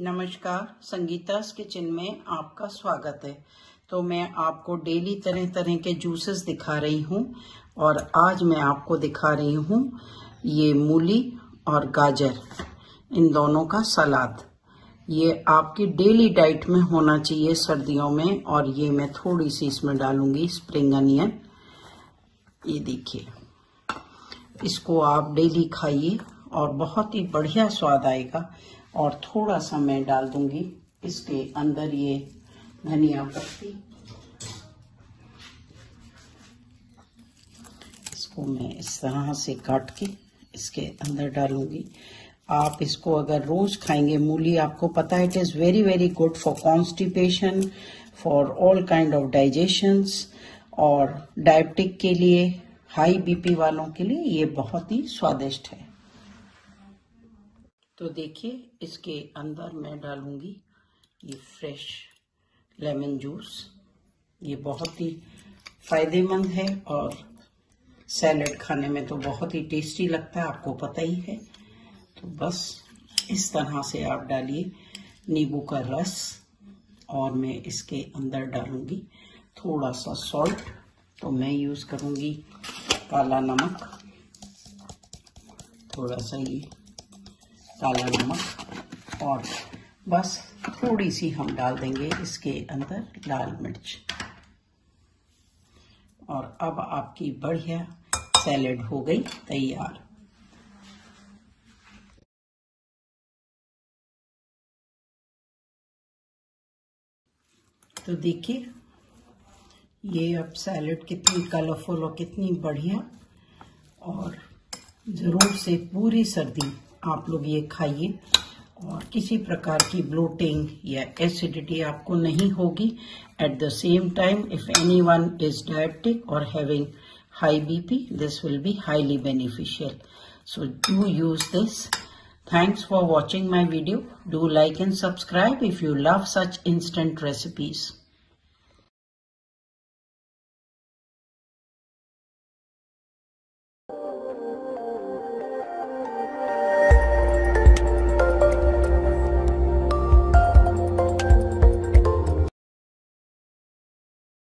नमस्कार, संगीता's किचन में आपका स्वागत है। तो मैं आपको डेली तरह तरह के जूसेस दिखा रही हूँ और आज मैं आपको दिखा रही हूँ ये मूली और गाजर, इन दोनों का सलाद। ये आपकी डेली डाइट में होना चाहिए सर्दियों में। और ये मैं थोड़ी सी इसमें डालूंगी स्प्रिंग अनियन। ये देखिए, इसको आप डेली खाइए और बहुत ही बढ़िया स्वाद आएगा। और थोड़ा सा मैं डाल दूंगी इसके अंदर ये धनिया पत्ती। इसको मैं इस तरह से काट के इसके अंदर डालूंगी। आप इसको अगर रोज खाएंगे, मूली आपको पता है it is very very good for constipation, for all kind of digestions, और डायबिटिक के लिए, हाई बीपी वालों के लिए ये बहुत ही स्वादिष्ट है। तो देखिए, इसके अंदर मैं डालूंगी ये फ्रेश लेमन जूस। ये बहुत ही फायदेमंद है और सैलड खाने में तो बहुत ही टेस्टी लगता है, आपको पता ही है। तो बस इस तरह से आप डालिए नींबू का रस। और मैं इसके अंदर डालूंगी थोड़ा सा सॉल्ट। तो मैं यूज़ करूंगी काला नमक, थोड़ा सा ये काला नमक, और बस थोड़ी सी हम डाल देंगे इसके अंदर लाल मिर्च। और अब आपकी बढ़िया सैलेड हो गई तैयार। तो देखिए, ये अब सैलेड कितनी कलरफुल और कितनी बढ़िया। और ज़रूर से पूरी सर्दी आप लोग ये खाइए और किसी प्रकार की ब्लोटिंग या एसिडिटी आपको नहीं होगी। At the same time, if anyone is diabetic or having high BP, this will be highly beneficial. So do use this. Thanks for watching my video. Do like and subscribe if you love such instant recipes.